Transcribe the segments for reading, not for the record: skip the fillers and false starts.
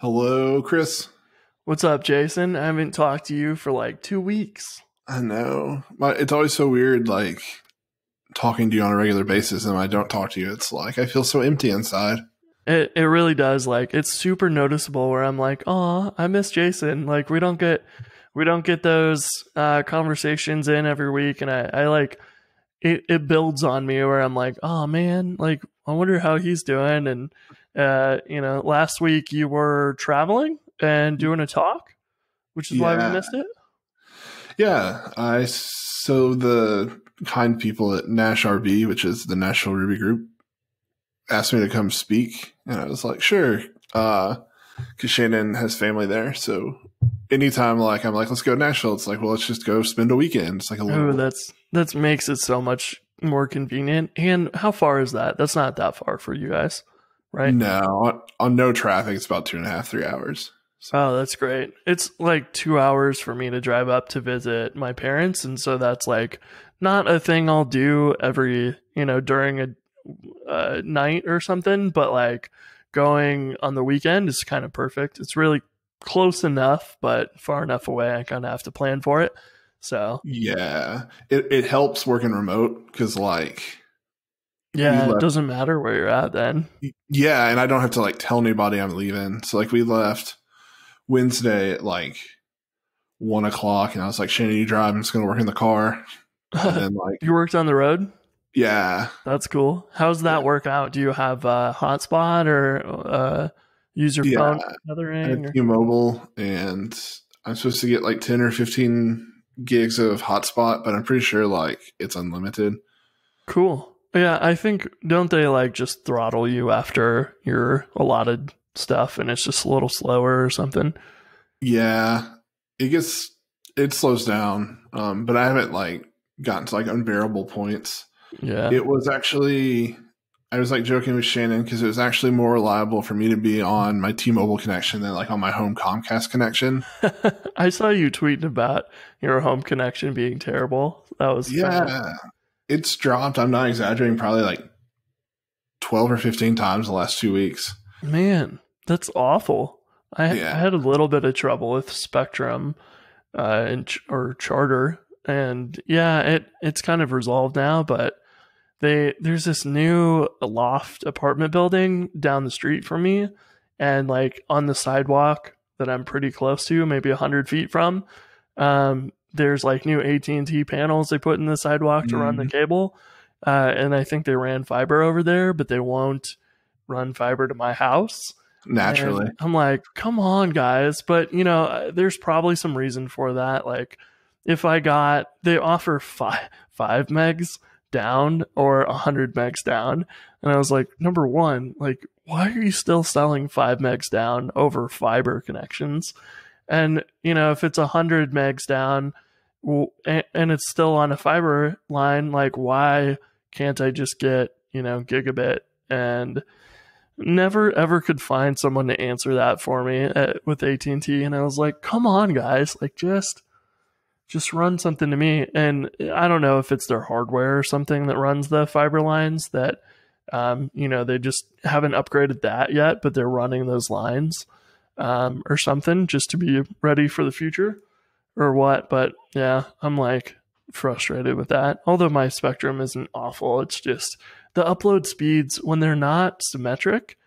Hello, Chris. What's up, Jason? I haven't talked to you for like 2 weeks. I know. It's always so weird, like, talking to you on a regular basis and I don't talk to you. It's like, I feel so empty inside. It really does. Like, it's super noticeable where I'm like, oh, I miss Jason. Like, we don't get those conversations in every week. And I like, it builds on me where I'm like, oh man, like, I wonder how he's doing. And, you know, last week you were traveling and doing a talk, which is why we missed it. Yeah. So the kind people at Nash RB, which is the National Ruby group, asked me to come speak. And I was like, sure. Cause Shannon has family there. So anytime, like, I'm like, let's go to Nashville. It's like, well, let's just go spend a weekend. It's like a little. That makes it so much more convenient. And how far is that? That's not that far for you guys, right? No, on no traffic, it's about 2.5 to 3 hours. So. Oh, that's great. It's like 2 hours for me to drive up to visit my parents. And so that's like not a thing I'll do every, you know, during a night or something, but like going on the weekend is kind of perfect. It's really close enough, but far enough away. I kind of have to plan for it. So yeah, it helps working remote because, like, yeah, it doesn't matter where you're at then. Yeah, and I don't have to, like, tell anybody I'm leaving. So, like, we left Wednesday at like 1 o'clock, and I was like, "Shannon, you drive. I'm just gonna work in the car." And then, like, you worked on the road. Yeah, that's cool. How's that work out? Do you have a hotspot or use your phone? T-Mobile, and I'm supposed to get like 10 or 15. Gigs of hotspot, but I'm pretty sure, like, it's unlimited. Cool. Yeah, I think, don't they, like, just throttle you after your allotted stuff and it's just a little slower or something? Yeah, it slows down, but I haven't, like, gotten to, like, unbearable points. Yeah, it was actually, I was, like, joking with Shannon because it was actually more reliable for me to be on my T-Mobile connection than, like, on my home Comcast connection. I saw you tweeting about your home connection being terrible. That was funny. It's dropped. I'm not exaggerating. Probably like 12 or 15 times the last 2 weeks. Man, that's awful. I had a little bit of trouble with Spectrum or Charter, and yeah, it's kind of resolved now, but. There's this new loft apartment building down the street from me, and like on the sidewalk that I'm pretty close to, maybe 100 feet from, there's like new AT&T panels they put in the sidewalk to run the cable. And I think they ran fiber over there, but they won't run fiber to my house. Naturally. And I'm like, come on, guys. But, you know, there's probably some reason for that. Like, if they offer five megs down or 100 megs down, and I was like, number one, like, why are you still selling 5 megs down over fiber connections? And, you know, if it's 100 megs down and it's still on a fiber line, like, why can't I just get, you know, gigabit? And never ever could find someone to answer that for me with AT&T, and I was like, come on, guys, like, just run something to me. And I don't know if it's their hardware or something that runs the fiber lines that, you know, they just haven't upgraded that yet, but they're running those lines or something just to be ready for the future or what. But yeah, I'm like frustrated with that. Although my Spectrum isn't awful. It's just the upload speeds when they're not symmetric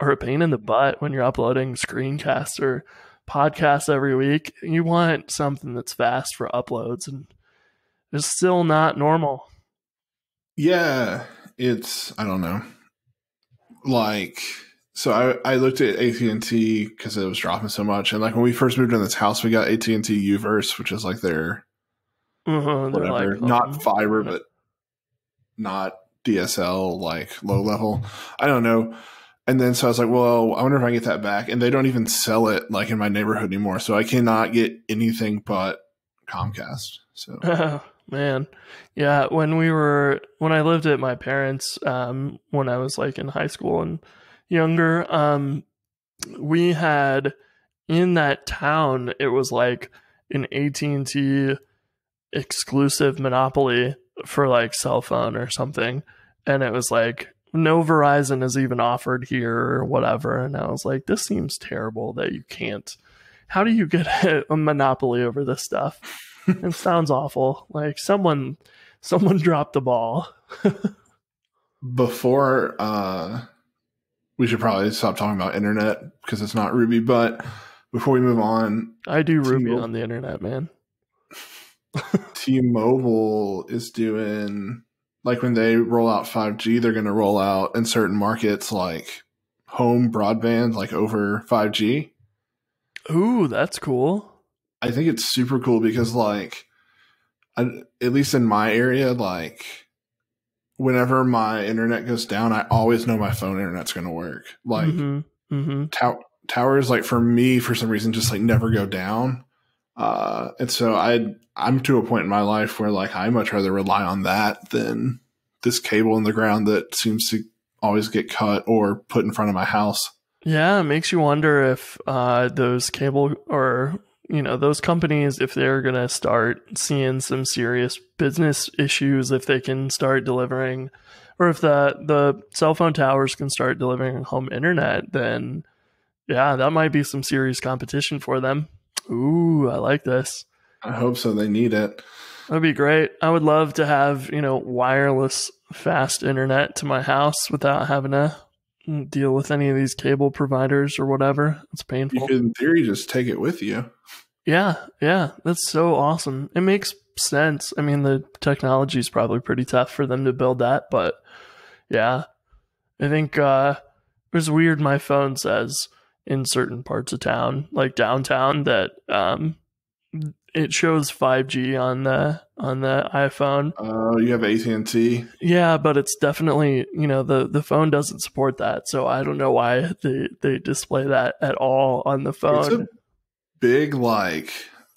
are a pain in the butt when you're uploading screencasts or podcasts every week. You want something that's fast for uploads, and it's still not normal. Yeah, it's, I don't know. Like, so I looked at AT&T because it was dropping so much, and like when we first moved in this house, we got AT&T UVerse, which is like their whatever, like, not fiber, but not DSL, like low level. I don't know. And then so I was like, well, I wonder if I can get that back. And they don't even sell it like in my neighborhood anymore. So I cannot get anything but Comcast. So oh, man. Yeah. When I lived at my parents, when I was like in high school and younger, we had in that town, it was like an AT&T exclusive monopoly for like cell phone or something. And it was like, no Verizon is even offered here or whatever. And I was like, this seems terrible that you can't. How do you get a monopoly over this stuff? It sounds awful. Like someone dropped the ball. Before, we should probably stop talking about internet because it's not Ruby. But before we move on, I do Ruby on the internet, man. T-Mobile is doing, like, when they roll out 5G, they're going to roll out in certain markets like home broadband, like over 5G. Ooh, that's cool. I think it's super cool because, like, at least in my area, like, whenever my internet goes down, I always know my phone internet's going to work. Like, towers, like, for me, for some reason, just, like, never go down. And so I'm to a point in my life where, like, I much rather rely on that than this cable in the ground that seems to always get cut or put in front of my house. Yeah, it makes you wonder if those cable, or, you know, those companies, if they're going to start seeing some serious business issues, if they can start delivering, or if the cell phone towers can start delivering home internet, then yeah, that might be some serious competition for them. Ooh, I like this. I hope so. They need it. That'd be great. I would love to have, you know, wireless fast internet to my house without having to deal with any of these cable providers or whatever. It's painful. You could, in theory, just take it with you. Yeah. That's so awesome. It makes sense. I mean, the technology is probably pretty tough for them to build that, but yeah, I think it's weird. My phone says in certain parts of town, like downtown, that it shows 5G on the iPhone. Oh, you have AT&T? Yeah, but it's definitely, you know, the phone doesn't support that, so I don't know why they display that at all on the phone. It's a big, like,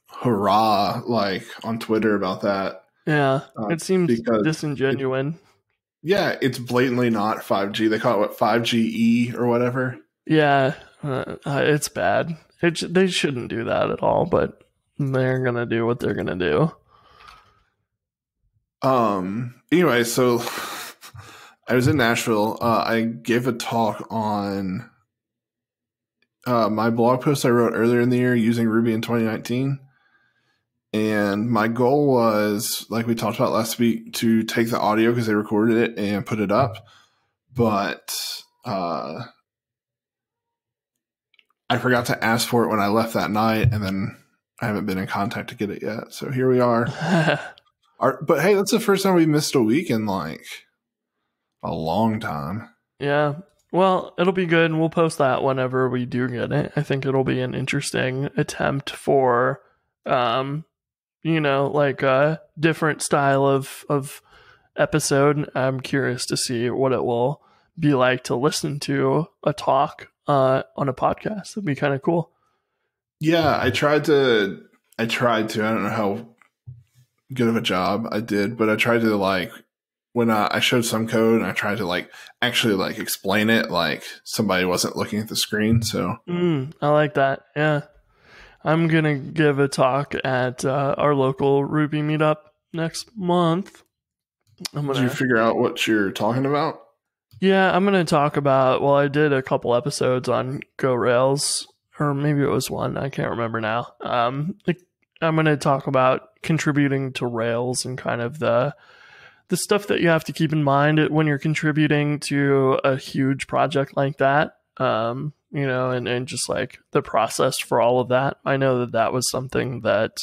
hurrah, like, on Twitter about that. Yeah, it seems disingenuous. Yeah, it's blatantly not 5G. They call it, what, 5GE or whatever? Yeah, it's bad. They shouldn't do that at all, but they're going to do what they're going to do. Anyway, so I was in Nashville. I gave a talk on my blog post I wrote earlier in the year using Ruby in 2019. And my goal was, like we talked about last week, to take the audio because they recorded it and put it up. But I forgot to ask for it when I left that night, and then I haven't been in contact to get it yet. So here we are. But hey, that's the first time we missed a week in, like, a long time. Yeah. Well, it'll be good, and we'll post that whenever we do get it. I think it'll be an interesting attempt for, you know, like a different style of episode. I'm curious to see what it will be like to listen to a talk on a podcast. That'd be kind of cool. Yeah, I don't know how good of a job I did, but I tried to, like, when I showed some code, and I tried to, like, actually, like, explain it, like somebody wasn't looking at the screen. So I like that. Yeah, I'm gonna give a talk at our local Ruby meetup next month. Did you figure out what you're talking about? Yeah, I'm going to talk about, well, I did a couple episodes on GoRails, or maybe it was one, I can't remember now. I'm going to talk about contributing to Rails and kind of the stuff that you have to keep in mind when you're contributing to a huge project like that, you know, and just, like, the process for all of that. I know that was something that,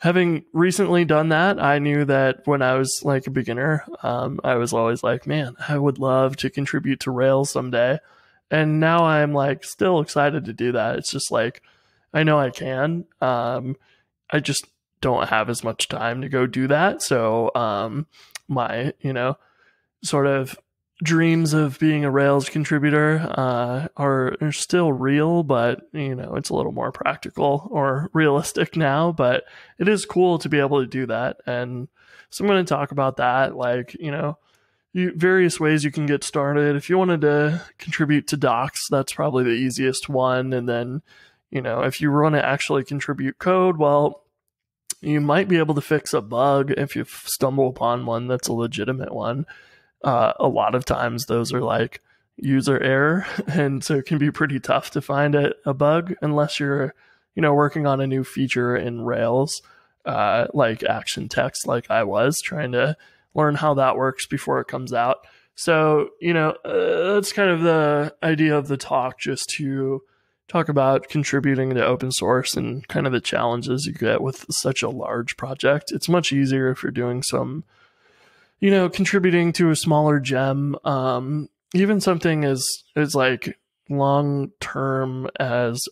having recently done that, I knew that when I was, like, a beginner, I was always like, man, I would love to contribute to Rails someday. And now I'm, like, still excited to do that. It's just like, I know I can. I just don't have as much time to go do that. So my, you know, sort of dreams of being a Rails contributor are still real, but, you know, it's a little more practical or realistic now, but it is cool to be able to do that. And so I'm going to talk about that, like, you know, various ways you can get started. If you wanted to contribute to docs, that's probably the easiest one. And then, you know, if you want to actually contribute code, well, you might be able to fix a bug if you stumble upon one that's a legitimate one. A lot of times those are like user error, and so it can be pretty tough to find a bug unless you're, you know, working on a new feature in Rails, like Action Text, like I was trying to learn how that works before it comes out. So, you know, that's kind of the idea of the talk, just to talk about contributing to open source and kind of the challenges you get with such a large project. It's much easier if you're doing some, you know, contributing to a smaller gem. Even something as like long term as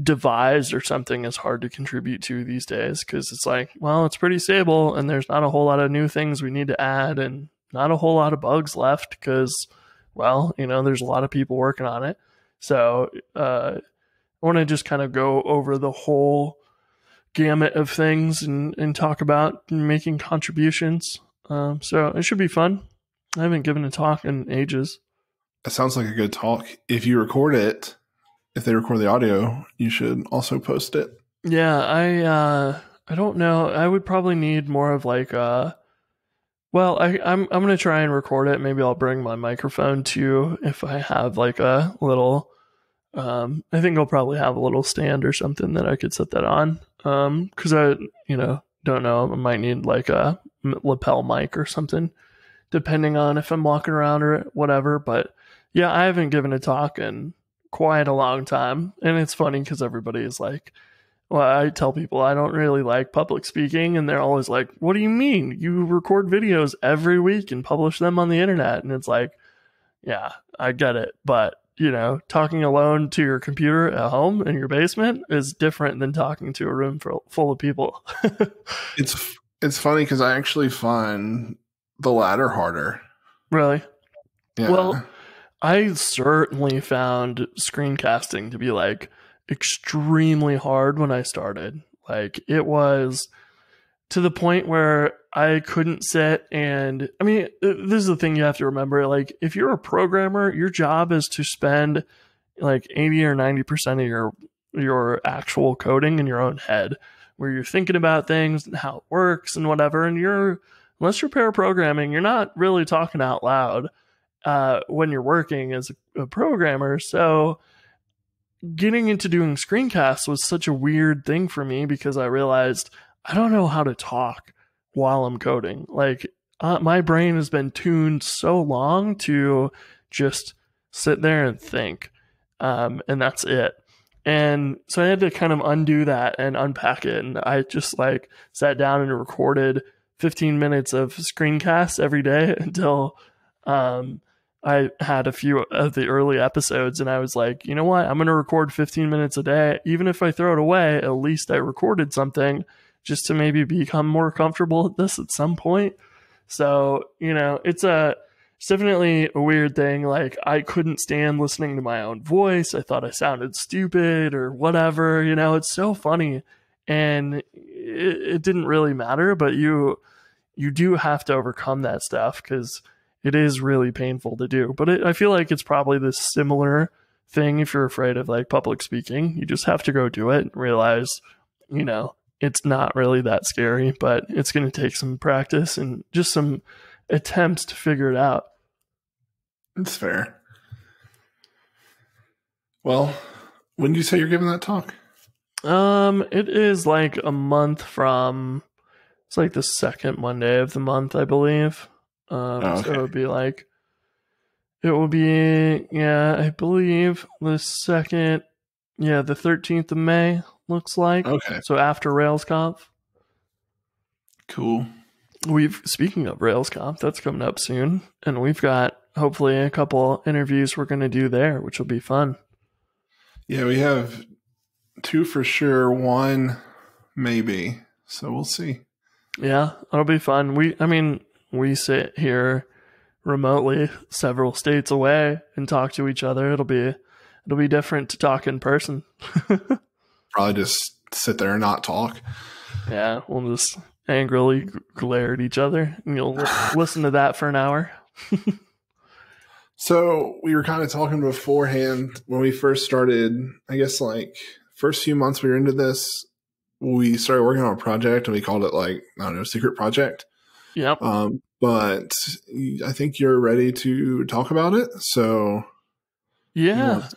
Devise or something is hard to contribute to these days, because it's like, well, it's pretty stable and there's not a whole lot of new things we need to add and not a whole lot of bugs left because, well, you know, there's a lot of people working on it. So I want to just kind of go over the whole gamut of things and talk about making contributions. So it should be fun. I haven't given a talk in ages. That sounds like a good talk. If you record it, if they record the audio, you should also post it. Yeah, I don't know. I would probably need more of like a... Well, I'm going to try and record it. Maybe I'll bring my microphone too if I have like a little, I think I'll probably have a little stand or something that I could set that on. Cause I, you know, don't know. I might need like a lapel mic or something depending on if I'm walking around or whatever. But yeah, I haven't given a talk in quite a long time. And it's funny cause everybody is like, well, I tell people I don't really like public speaking, and they're always like, what do you mean? You record videos every week and publish them on the internet. And it's like, yeah, I get it. But, you know, talking alone to your computer at home in your basement is different than talking to a room full of people. It's funny because I actually find the latter harder. Really? Yeah. Well, I certainly found screencasting to be like, extremely hard when I started. Like, it was to the point where I couldn't sit and, I mean, this is the thing you have to remember. Like, if you're a programmer, your job is to spend like 80 or 90% of your actual coding in your own head, where you're thinking about things and how it works and whatever. And unless you're pair programming, you're not really talking out loud when you're working as a programmer. So getting into doing screencasts was such a weird thing for me, because I realized I don't know how to talk while I'm coding. Like, my brain has been tuned so long to just sit there and think, and that's it. And so I had to kind of undo that and unpack it. And I just like sat down and recorded 15 minutes of screencasts every day until, I had a few of the early episodes, and I was like, you know what? I'm going to record 15 minutes a day. Even if I throw it away, at least I recorded something, just to maybe become more comfortable at this at some point. So, you know, it's definitely a weird thing. Like, I couldn't stand listening to my own voice. I thought I sounded stupid or whatever, you know, it's so funny, and it didn't really matter, but you do have to overcome that stuff, because it is really painful to do. But I feel like it's probably the similar thing if you're afraid of like public speaking. You just have to go do it and realize, you know, it's not really that scary, but it's going to take some practice and just some attempts to figure it out. That's fair. Well, when did you say you're giving that talk? It is like a month from, it's like the second Monday of the month, I believe. So it will be, yeah, I believe the 13th of May looks like. Okay. So after RailsConf. Cool. Speaking of RailsConf, that's coming up soon. And we've got hopefully a couple interviews we're going to do there, which will be fun. Yeah, we have two for sure. One, maybe. So we'll see. Yeah, it'll be fun. We sit here remotely several states away and talk to each other. It'll be different to talk in person. Probably just sit there and not talk. Yeah, we'll just angrily glare at each other, and you'll listen to that for an hour. So we were kind of talking beforehand when we first started, I guess like first few months we were into this, we started working on a project and we called it like, I don't know, secret project. Yep. but I think you're ready to talk about it. So yeah,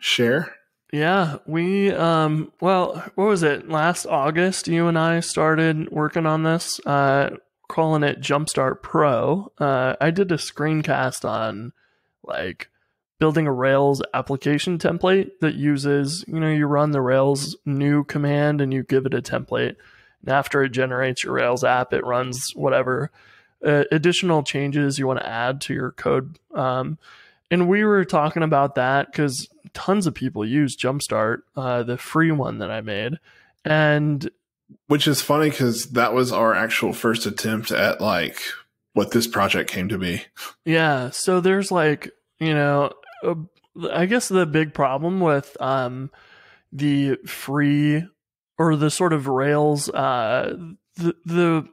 share. Yeah, we, well, what was it? Last August, you and I started working on this, calling it Jumpstart Pro. I did a screencast on like building a Rails application template that uses, you know, you run the Rails new command and you give it a template. And after it generates your Rails app, it runs whatever additional changes you want to add to your code. And we were talking about that because tons of people use Jumpstart, the free one that I made. And which is funny because that was our actual first attempt at like what this project came to be. Yeah. So there's like, you know, I guess the big problem with the free or the sort of Rails, the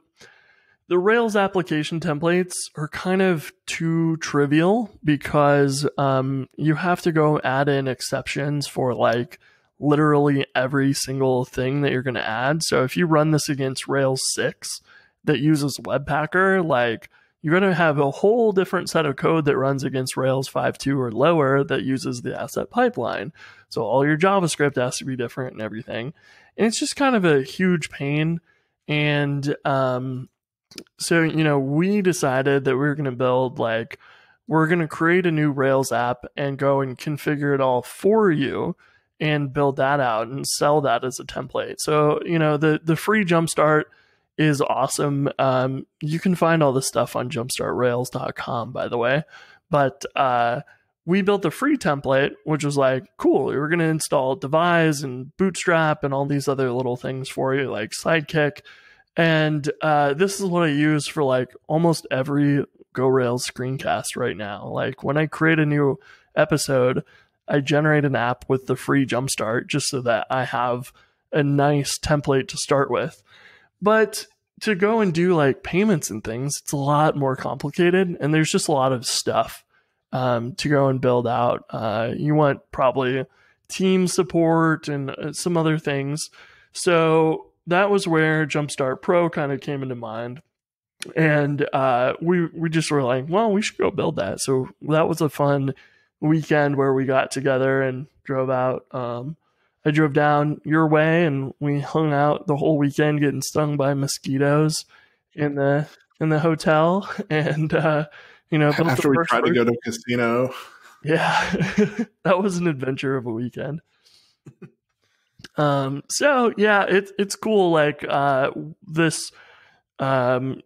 Rails application templates are kind of too trivial because you have to go add in exceptions for like literally every single thing that you're going to add. So if you run this against Rails 6 that uses Webpacker, like you're going to have a whole different set of code that runs against Rails 5.2 or lower that uses the asset pipeline. So all your JavaScript has to be different and everything. And it's just kind of a huge pain. And so, you know, we decided that we were going to build like, we're going to create a new Rails app and go and configure it all for you and build that out and sell that as a template. So, you know, the free Jumpstart is awesome. You can find all this stuff on jumpstartrails.com, by the way. But we built a free template, which was like, cool, we were going to install Devise and Bootstrap and all these other little things for you, like Sidekick. And this is what I use for like almost every GoRails screencast right now. Like when I create a new episode, I generate an app with the free Jumpstart just so that I have a nice template to start with. But to go and do like payments and things, it's a lot more complicated. And there's just a lot of stuff to go and build out. You want probably team support and some other things. So that was where Jumpstart Pro kind of came into mind. And we just were like, well, we should go build that. So that was a fun weekend where we got together and drove out. I drove down your way and we hung out the whole weekend getting stung by mosquitoes in the hotel. And, you know, after we tried to go to a casino. Yeah, that was an adventure of a weekend. So yeah, it's cool. Like, this, Monday,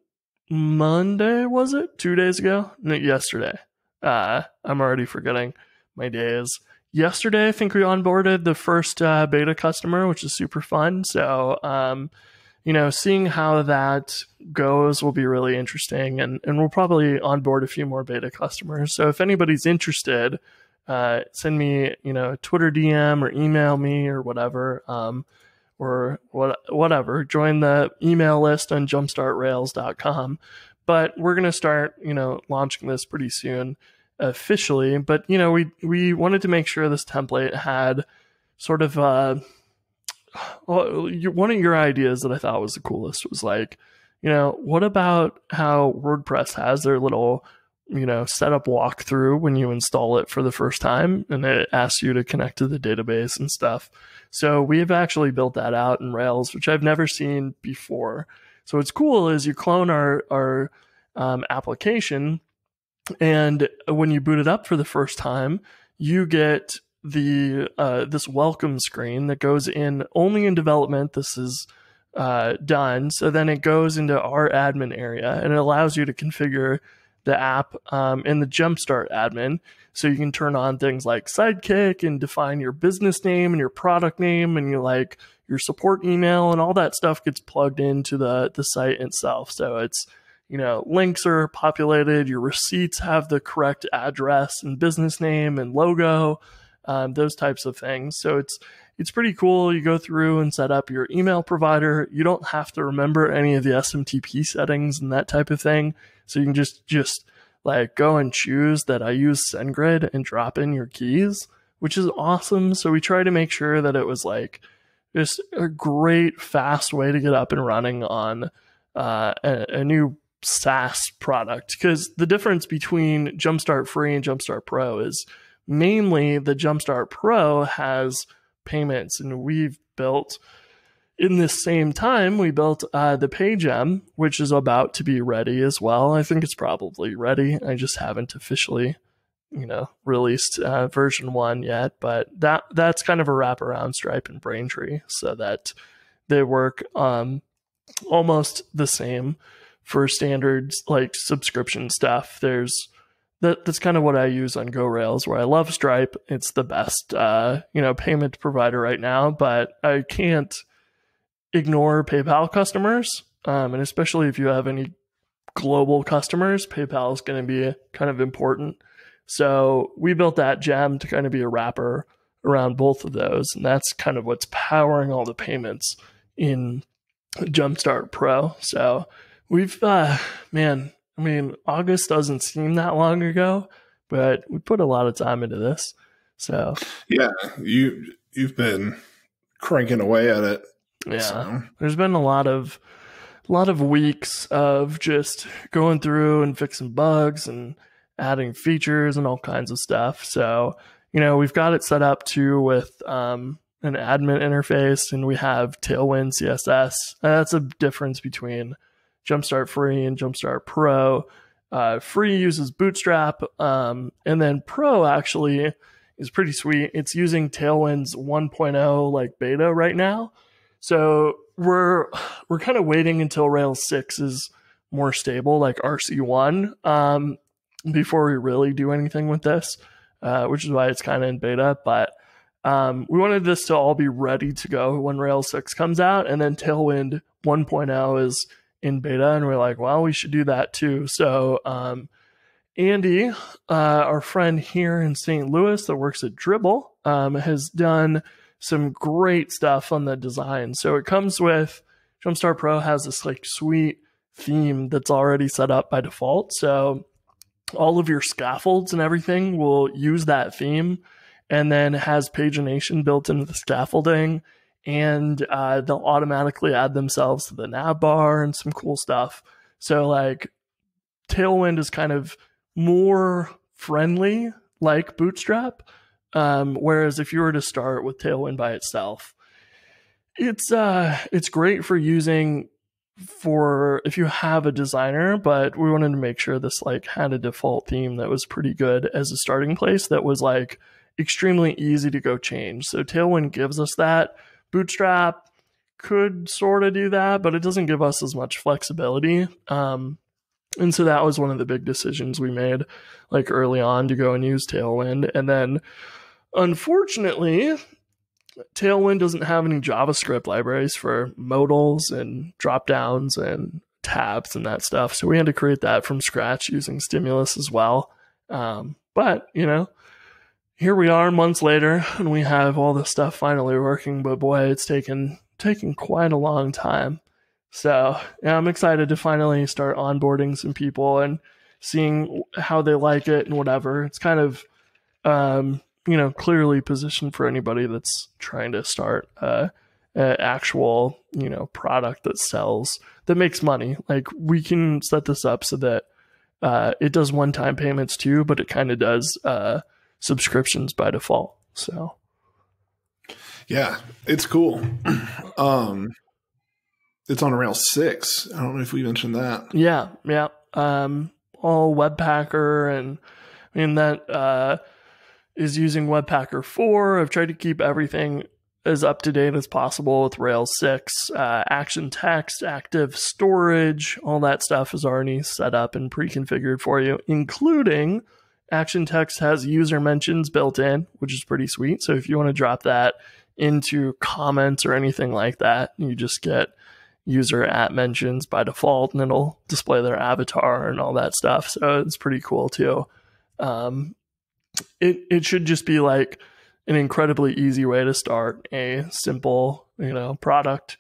was it 2 days ago? No, yesterday. I'm already forgetting my days. Yesterday, I think we onboarded the first, beta customer, which is super fun. So, you know, seeing how that goes will be really interesting, and we'll probably onboard a few more beta customers. So if anybody's interested, send me, you know, a Twitter DM or email me or whatever, whatever, join the email list on jumpstartrails.com. But we're going to start, you know, launching this pretty soon officially. But, you know, we wanted to make sure this template had sort of, one of your ideas that I thought was the coolest was like, you know, what about how WordPress has their little, you know, setup walkthrough when you install it for the first time, and it asks you to connect to the database and stuff. So we've actually built that out in Rails, which I've never seen before. So what's cool is you clone our application, and when you boot it up for the first time, you get the this welcome screen that goes in only in development. This is done. So then it goes into our admin area, and it allows you to configure the app in the Jumpstart admin. So you can turn on things like Sidekick and define your business name and your product name, and you like your support email, and all that stuff gets plugged into the site itself. So it's, you know, links are populated, your receipts have the correct address and business name and logo, those types of things. So it's pretty cool. You go through and set up your email provider. You don't have to remember any of the SMTP settings and that type of thing. So you can just like go and choose that I use SendGrid and drop in your keys, which is awesome. So we try to make sure that it was like just a great fast way to get up and running on a new SaaS product, because the difference between Jumpstart Free and Jumpstart Pro is mainly the Jumpstart Pro has payments, and we've built in this same time, we built the PageM, which is about to be ready as well. I think it's probably ready. I just haven't officially, you know, released version 1 yet, but that's kind of a wraparound Stripe and Braintree, so that they work almost the same for standards like subscription stuff. There's that's kind of what I use on GoRails, where I love Stripe. It's the best you know, payment provider right now, but I can't ignore PayPal customers, and especially if you have any global customers, PayPal is going to be kind of important. So we built that gem to kind of be a wrapper around both of those, and that's kind of what's powering all the payments in Jumpstart Pro. So we've, man, I mean, August doesn't seem that long ago, but we put a lot of time into this. So yeah, you've been cranking away at it. Yeah, so there's been a lot of weeks of just going through and fixing bugs and adding features and all kinds of stuff. So, you know, we've got it set up too with an admin interface, and we have Tailwind CSS. That's a difference between Jumpstart Free and Jumpstart Pro. Free uses Bootstrap, and then Pro actually is pretty sweet. It's using Tailwind's 1.0 like beta right now. So we're kind of waiting until Rails 6 is more stable, like RC1, before we really do anything with this, which is why it's kind of in beta. But we wanted this to all be ready to go when Rails 6 comes out, and then Tailwind 1.0 is in beta, and we're like, well, we should do that too. So Andy, our friend here in St. Louis that works at Dribbble, has done some great stuff on the design. So it comes with, Jumpstart Pro has this like sweet theme that's already set up by default. So all of your scaffolds and everything will use that theme, and then has pagination built into the scaffolding, and they'll automatically add themselves to the nav bar and some cool stuff. So like Tailwind is kind of more friendly like Bootstrap. Whereas if you were to start with Tailwind by itself, it's great for using for if you have a designer, but we wanted to make sure this like had a default theme that was pretty good as a starting place that was like extremely easy to go change. So Tailwind gives us that. Bootstrap could sort of do that, but it doesn't give us as much flexibility. And so that was one of the big decisions we made like early on, to go and use Tailwind. And then unfortunately, Tailwind doesn't have any JavaScript libraries for modals and dropdowns and tabs and that stuff. So we had to create that from scratch using Stimulus as well. But, you know, here we are months later, and we have all this stuff finally working. But boy, it's taken quite a long time. So yeah, I'm excited to finally start onboarding some people and seeing how they like it and whatever. It's kind of, you know, clearly positioned for anybody that's trying to start an actual, you know, product that sells, that makes money. Like we can set this up so that it does one-time payments too, but it kind of does subscriptions by default. So yeah, it's cool. It's on Rails 6. I don't know if we mentioned that. Yeah, yeah. All Webpacker, and I mean that is using Webpacker 4. I've tried to keep everything as up to date as possible with Rails 6. Action Text, active storage, all that stuff is already set up and pre-configured for you, including Action Text has user mentions built in, which is pretty sweet. So if you want to drop that into comments or anything like that, you just get user at mentions by default, and it'll display their avatar and all that stuff. So it's pretty cool too. It should just be like an incredibly easy way to start a simple, you know, product.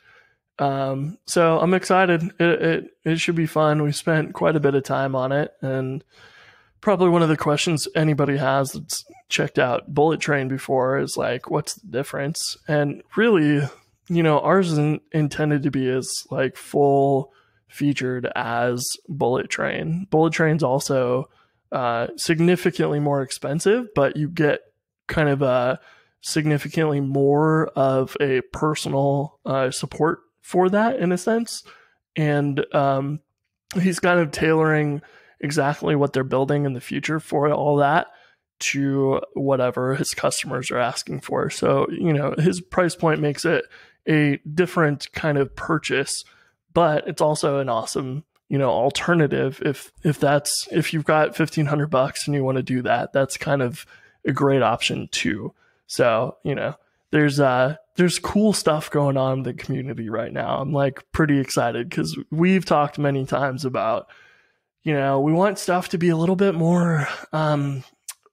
So I'm excited. It should be fun. We spent quite a bit of time on it, and probably one of the questions anybody has that's checked out Bullet Train before is like, what's the difference? And really, you know, ours isn't intended to be as like full featured as Bullet Train. Bullet Train's also significantly more expensive, but you get kind of a significantly more of a personal support for that in a sense. And he's kind of tailoring exactly what they're building in the future for all that to whatever his customers are asking for. So, you know, his price point makes it a different kind of purchase, but it's also an awesome, you know, alternative. If you've got $1,500 and you want to do that, that's kind of a great option too. So, you know, there's cool stuff going on in the community right now. I'm like pretty excited because we've talked many times about, you know, we want stuff to be a little bit more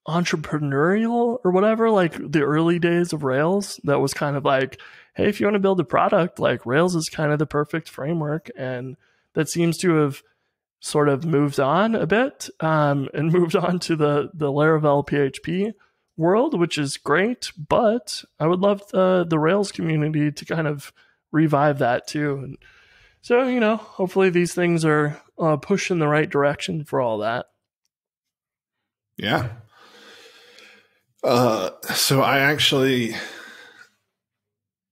entrepreneurial or whatever, like the early days of Rails. That was kind of like, hey, if you want to build a product, like Rails is kind of the perfect framework. And that seems to have sort of moved on a bit and moved on to the Laravel PHP world, which is great. But I would love the Rails community to kind of revive that too. And so, you know, hopefully these things are pushed in the right direction for all that. Yeah. So I actually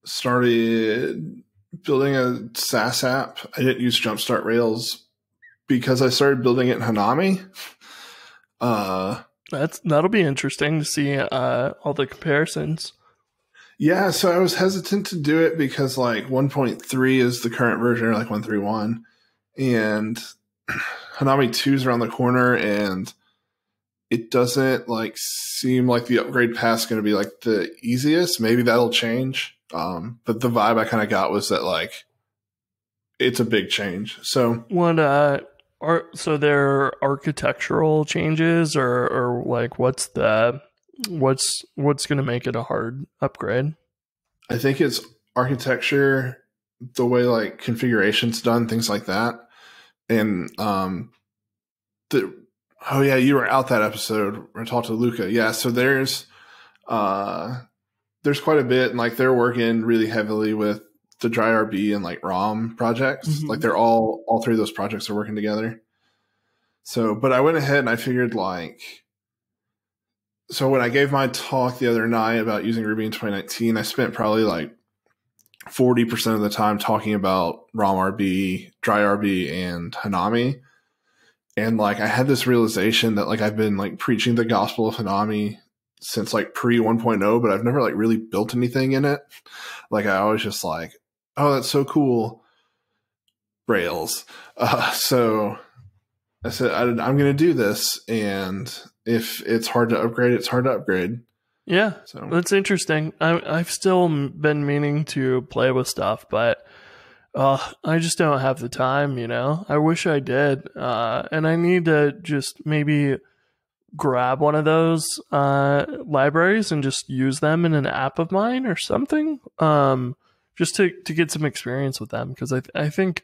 started building a SaaS app. I didn't use Jumpstart Rails because I started building it in Hanami. That'll be interesting to see all the comparisons. Yeah, so I was hesitant to do it because like 1.3 is the current version, or like 1.31, and Hanami 2 is around the corner, and it doesn't like seem like the upgrade path is going to be like the easiest. Maybe that'll change. But the vibe I kind of got was that like it's a big change. So what so there are architectural changes, or like what's going to make it a hard upgrade? I think it's architecture, the way like configuration's done, things like that. And oh yeah, you were out that episode where I talked to Luca. Yeah, so there's quite a bit, and like they're working really heavily with the Dry RB and like ROM projects. Mm-hmm. Like they're all three of those projects are working together. So, but I went ahead and I figured like, so when I gave my talk the other night about using Ruby in 2019, I spent probably like 40% of the time talking about ROM RB, Dry RB, and Hanami. And like, I had this realization that like, I've been like preaching the gospel of Hanami since like pre 1.0, but I've never like really built anything in it. Like I always just like, oh, that's so cool, Rails. So I said, I'm going to do this. And if it's hard to upgrade, it's hard to upgrade. Yeah. So that's interesting. I've still been meaning to play with stuff, but I just don't have the time, you know. I wish I did. And I need to just maybe grab one of those libraries and just use them in an app of mine or something, just to get some experience with them, because I think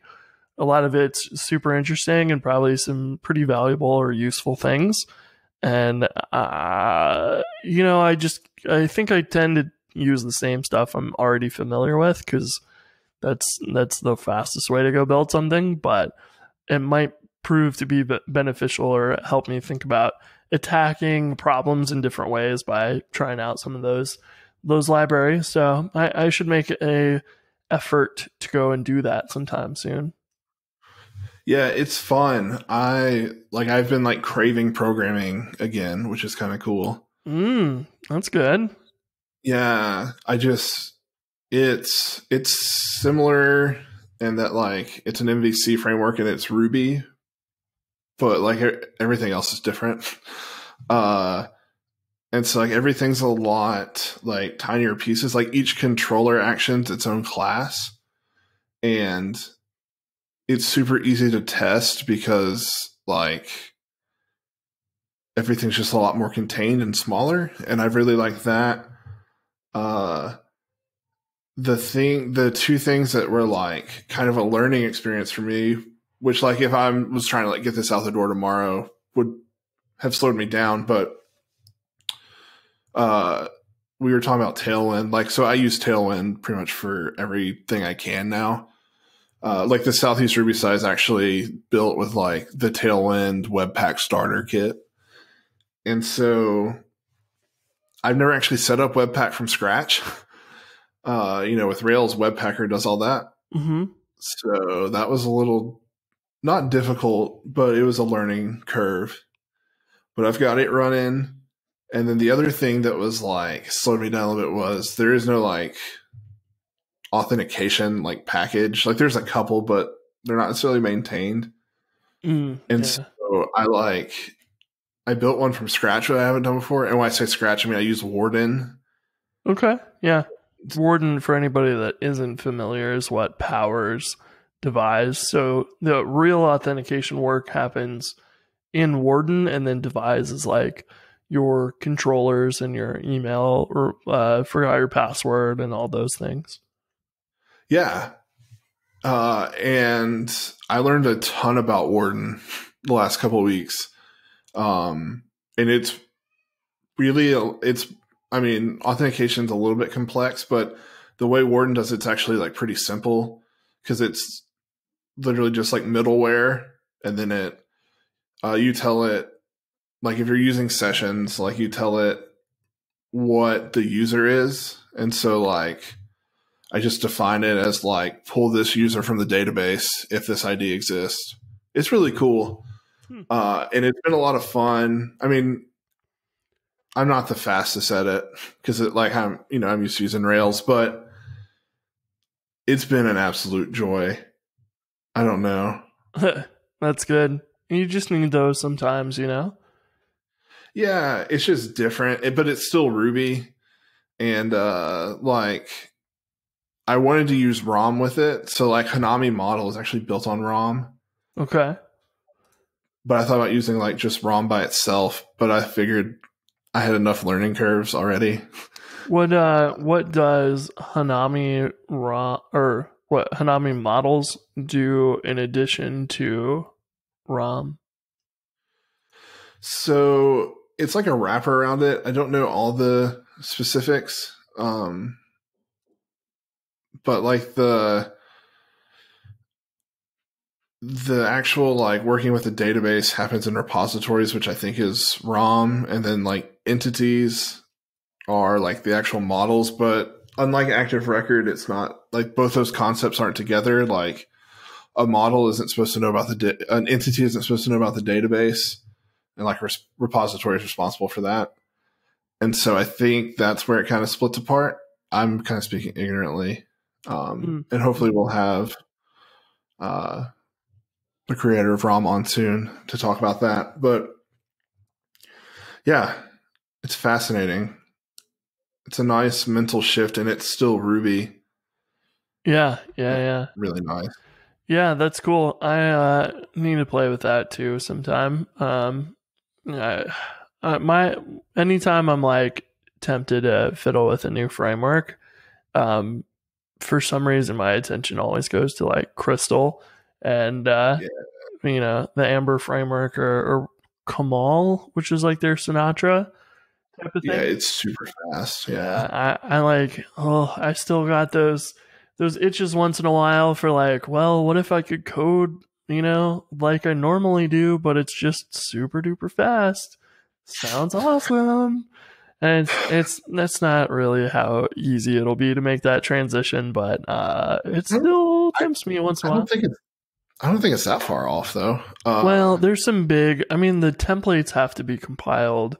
a lot of it's super interesting and probably some pretty valuable or useful things. And you know, I think I tend to use the same stuff I'm already familiar with, because that's the fastest way to go build something. But it might prove to be beneficial or help me think about attacking problems in different ways by trying out some of those libraries. So I should make a effort to go and do that sometime soon. Yeah, it's fun. I've been like craving programming again, which is kind of cool. That's good. Yeah, it's similar in that like it's an MVC framework and it's Ruby, but like everything else is different. And so like everything's a lot like tinier pieces, like each controller action's its own class, and it's super easy to test because like everything's just a lot more contained and smaller. And I really like that. The two things that were like kind of a learning experience for me, which like if I was trying to like get this out the door tomorrow would have slowed me down. But we were talking about Tailwind. Like, so I use Tailwind pretty much for everything I can now. Like the Southeast Ruby site is actually built with like the Tailwind Webpack starter kit. And so I've never actually set up Webpack from scratch. You know, with Rails, Webpacker does all that. Mm-hmm. So that was a little, not difficult, but it was a learning curve. But I've got it running. And then the other thing that was like slowed me down a little bit was there is no like authentication like package. Like there's a couple, but they're not necessarily maintained. And so I built one from scratch that I haven't done before. And when I say scratch, I mean I use Warden. Okay. Yeah. Warden, for anybody that isn't familiar, is what powers Devise. So the real authentication work happens in Warden, and then Devise is like your controllers and your email, or forgot your password and all those things. Yeah. And I learned a ton about Warden the last couple of weeks. And it's really, I mean, authentication is a little bit complex, but the way Warden does it's actually like pretty simple, because it's literally just like middleware. And then it, you tell it, like if you're using sessions, like you tell it what the user is. And so like, I just define it as like, pull this user from the database if this ID exists. It's really cool. And it's been a lot of fun. I mean, I'm not the fastest at it because I'm used to using Rails, but it's been an absolute joy. I don't know. That's good. You just need those sometimes, you know? Yeah, it's just different, but it's still Ruby. And like I wanted to use ROM with it. So like Hanami model is actually built on ROM. Okay. But I thought about using like just ROM by itself, but I figured I had enough learning curves already. What does Hanami ROM, or what Hanami models do in addition to ROM? So it's like a wrapper around it. I don't know all the specifics, but like the actual like working with the database happens in repositories, which I think is ROM. And then like entities are like the actual models, but unlike active record, it's not like both those concepts aren't together. Like a model isn't supposed to know about an entity isn't supposed to know about the database, and like repository is responsible for that. And so I think that's where it kind of splits apart. I'm kind of speaking ignorantly. And hopefully we'll have, the creator of ROM on soon to talk about that. But yeah, it's fascinating. It's a nice mental shift, and it's still Ruby. Yeah. Really nice. Yeah, that's cool. I need to play with that too sometime. Anytime I'm like tempted to fiddle with a new framework, for some reason my attention always goes to like Crystal. And, you know, the Amber framework or Kamal, which is like their Sinatra type of thing. Yeah, it's super fast. Yeah. I still got those itches once in a while for like, well, what if I could code, you know, like I normally do, but it's just super duper fast. Sounds awesome. And that's not really how easy it'll be to make that transition, but it still tempts me once in a while. I don't think it's that far off, though. Well, there's some big... I mean, the templates have to be compiled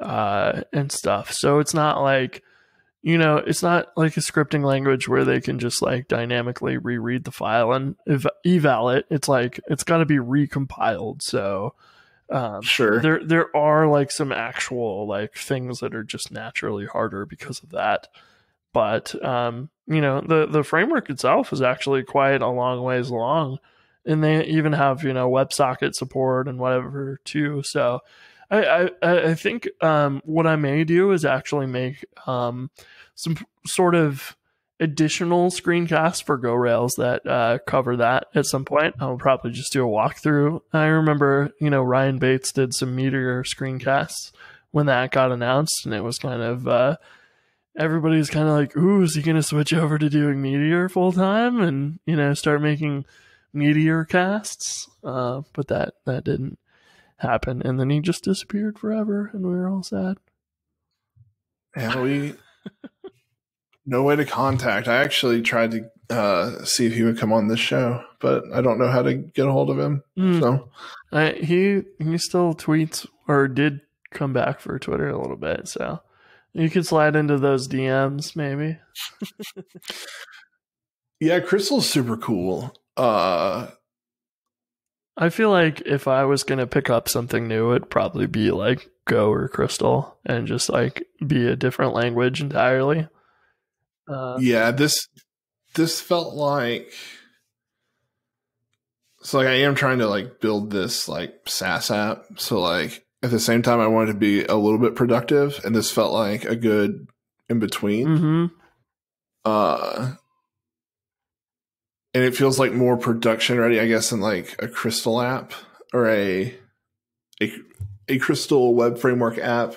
and stuff. So it's not like... You know, it's not like a scripting language where they can just, like, dynamically reread the file and eval it. It's like... It's got to be recompiled. So... sure. There are, like, some actual, like, things that are just naturally harder because of that. But, you know, the framework itself is actually quite a long ways along. And they even have, you know, WebSocket support and whatever too. So I think what I may do is actually make some sort of additional screencasts for GoRails that cover that at some point. I'll probably just do a walkthrough. I remember, you know, Ryan Bates did some Meteor screencasts when that got announced, and it was kind of everybody's kind of like, ooh, is he going to switch over to doing Meteor full time and, you know, start making Meteor casts? But that didn't happen. And then he just disappeared forever and we were all sad. And we, no way to contact. I actually tried to see if he would come on this show, but I don't know how to get a hold of him. So he still tweets, or did come back for Twitter a little bit. So you could slide into those DMs maybe. Yeah. Crystal's super cool. I feel like if I was going to pick up something new, it'd probably be like Go or Crystal and just like be a different language entirely. Yeah, this felt like, so like I am trying to like build this like SaaS app. So like at the same time I wanted to be a little bit productive, and this felt like a good in between. And it feels like more production ready, I guess, than like a Crystal app or a Crystal web framework app.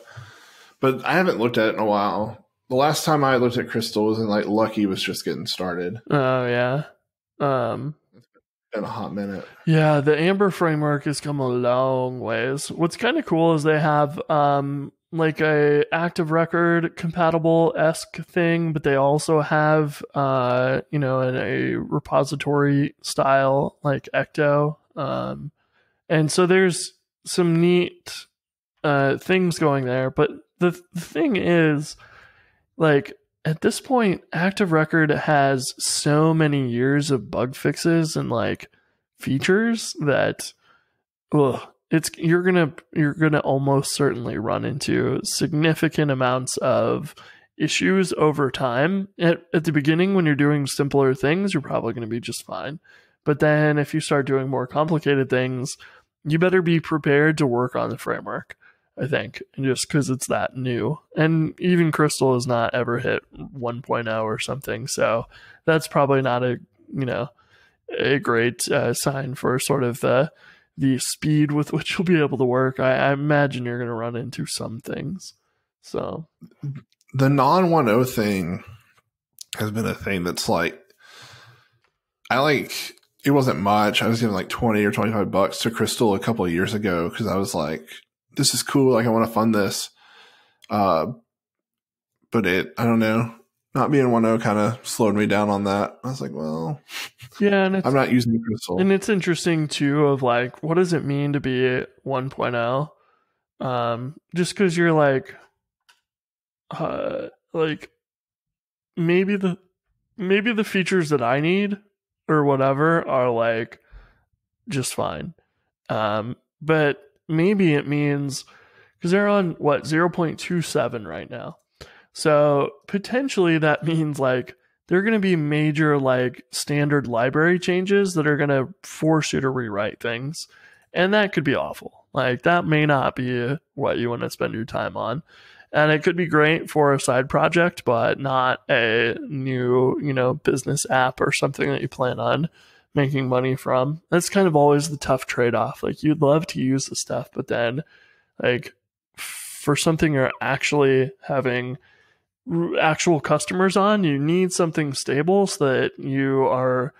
But I haven't looked at it in a while. The last time I looked at Crystal was in like Lucky was just getting started. Oh yeah. It's been a hot minute. Yeah, the Amber framework has come a long ways. What's kind of cool is they have like a active record compatible-esque thing, but they also have you know, a repository style like Ecto. And so there's some neat things going there. But the thing is, like at this point, Active Record has so many years of bug fixes and like features that you're gonna almost certainly run into significant amounts of issues over time. At the beginning, when you're doing simpler things, you're probably gonna be just fine. But then if you start doing more complicated things, you better be prepared to work on the framework, I think, just because it's that new. And even Crystal has not ever hit 1.0 or something, so that's probably not a, you know, a great sign for sort of the speed with which you'll be able to work. I imagine you're going to run into some things. So the non-1.0 thing has been a thing that's like, I like, it wasn't much. I was giving like $20 or $25 to Crystal a couple of years ago because I was like, this is cool. Like I want to fund this. But it, I don't know, not being 1.0 kind of slowed me down on that. I was like, well, yeah, and I'm not using Crystal. And it's interesting too of like, what does it mean to be at 1.0? Just cause you're like maybe the features that I need or whatever are like just fine. But maybe it means, because they're on what, 0.27 right now. So potentially that means like there are going to be major like standard library changes that are going to force you to rewrite things. And that could be awful. Like that may not be what you want to spend your time on. And it could be great for a side project, but not a new, you know, business app or something that you plan on making money from. That's kind of always the tough trade-off. Like you'd love to use the stuff, but then like for something you're actually having actual customers on, you need something stable so that you are,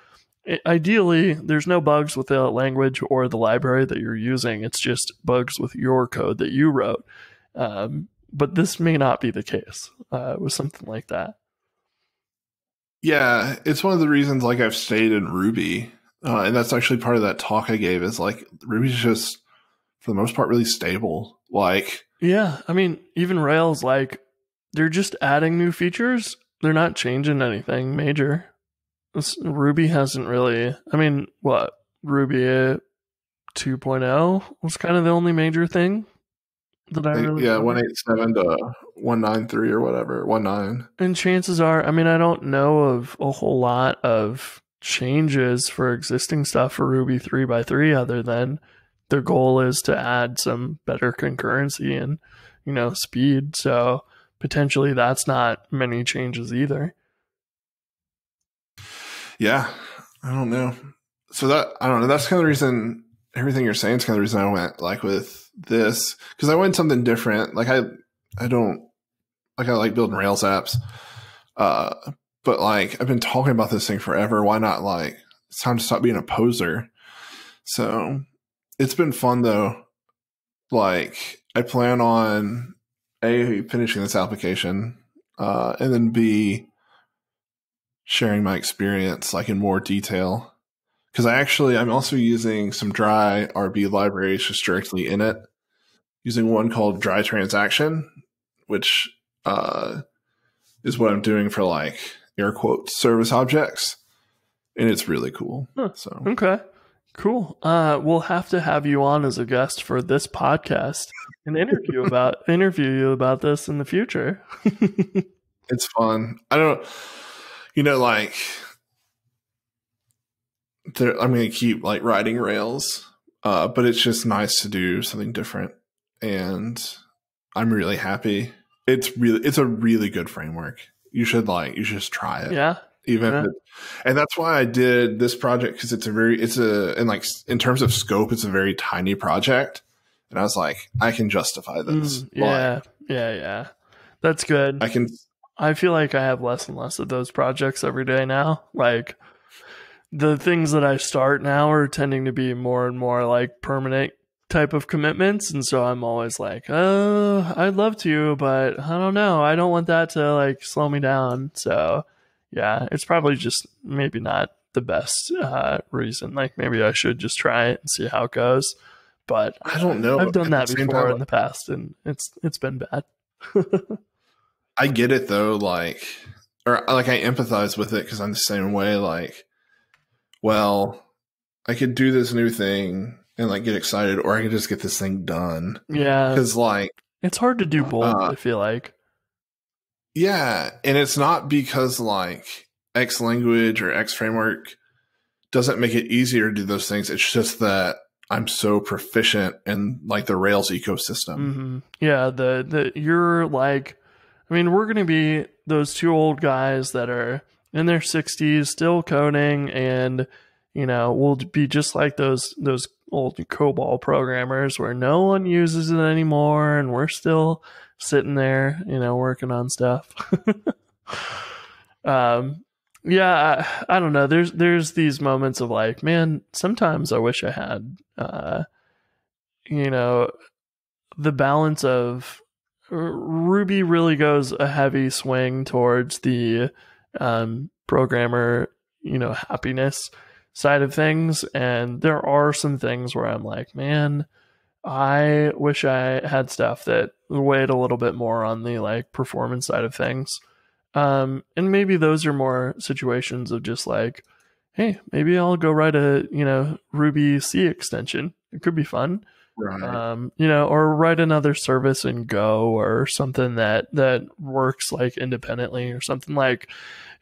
ideally there's no bugs with the language or the library that you're using. It's just bugs with your code that you wrote. But this may not be the case with something like that. Yeah, it's one of the reasons like I've stayed in Ruby, and that's actually part of that talk I gave, is like Ruby's just for the most part really stable. Like, yeah, I mean, even Rails, like they're just adding new features. They're not changing anything major. Ruby hasn't really, I mean, what, Ruby 2.0 was kind of the only major thing that I really, yeah, 1.87 to 1.93 or whatever, 1.9. And chances are, I mean, I don't know of a whole lot of changes for existing stuff for Ruby 3x3 other than their goal is to add some better concurrency and, you know, speed. So potentially that's not many changes either. Yeah, I don't know. So that, I don't know, that's kind of the reason everything you're saying is kind of the reason I went like with this, because I went something different. Like I don't Like, I like building Rails apps. But like, I've been talking about this thing forever. Why not? Like, it's time to stop being a poser. So it's been fun though. Like, I plan on A, finishing this application, and then B, sharing my experience like in more detail. Because I'm also using some dry RB libraries just directly in it, using one called dry transaction, which is what I'm doing for like air quotes service objects. And it's really cool. Huh. So okay, cool. We'll have to have you on as a guest for this podcast and interview you about this in the future. It's fun. I don't, like, I'm going to keep like riding Rails, but it's just nice to do something different. And I'm really happy. It's a really good framework. You should just try it. Yeah. And that's why I did this project. Cause in terms of scope, it's a very tiny project. And I was like, I can justify this. Yeah. That's good. I feel like I have less and less of those projects every day now. Like, the things that I start now are tending to be more and more like permanent type of commitments. And so I'm always like, oh, I'd love to, but I don't know. I don't want that to like slow me down. So yeah, it's probably just maybe not the best reason. Like, maybe I should just try it and see how it goes. But I don't know. I've done that before in the past, and it's been bad. I get it though. Like I empathize with it because I'm the same way. Like, well, I could do this new thing and like get excited, or I could just get this thing done. Yeah. Cause like, it's hard to do both, I feel like. Yeah. And it's not because like X language or X framework doesn't make it easier to do those things. It's just that I'm so proficient in like the Rails ecosystem. Mm-hmm. Yeah. You're like, I mean, we're going to be those two old guys that are in their 60s, still coding, and we'll be just like those old COBOL programmers where no one uses it anymore, and we're still sitting there, working on stuff. Yeah, I don't know. There's these moments of like, man, sometimes I wish I had, the balance of Ruby really goes a heavy swing towards the programmer, happiness side of things. And there are some things where I'm like, man, I wish I had stuff that weighed a little bit more on the like performance side of things. And maybe those are more situations of just like, hey, maybe I'll go write a, Ruby C extension. It could be fun. Right. Or write another service in Go or something that works like independently or something. Like,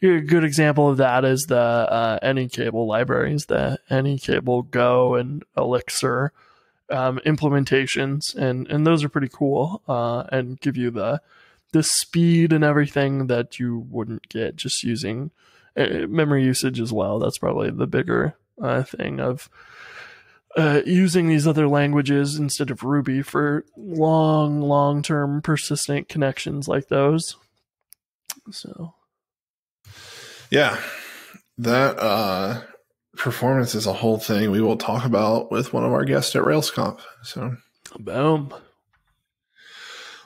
a good example of that is the AnyCable libraries, the AnyCable Go and Elixir implementations, and those are pretty cool and give you the speed and everything that you wouldn't get just using memory usage as well. That's probably the bigger thing of using these other languages instead of Ruby for long-term persistent connections like those. So yeah, that performance is a whole thing we will talk about with one of our guests at RailsConf. So boom.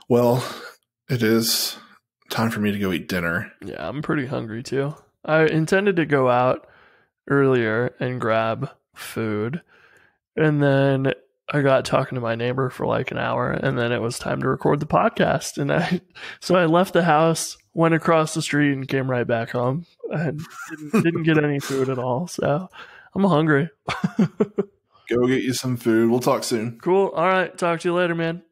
Well, it is time for me to go eat dinner. Yeah, I'm pretty hungry too. I intended to go out earlier and grab food, and then I got talking to my neighbor for like an hour, and then it was time to record the podcast. And so I left the house, went across the street, and came right back home. I didn't get any food at all. So I'm hungry. Go get you some food. We'll talk soon. Cool. All right. Talk to you later, man.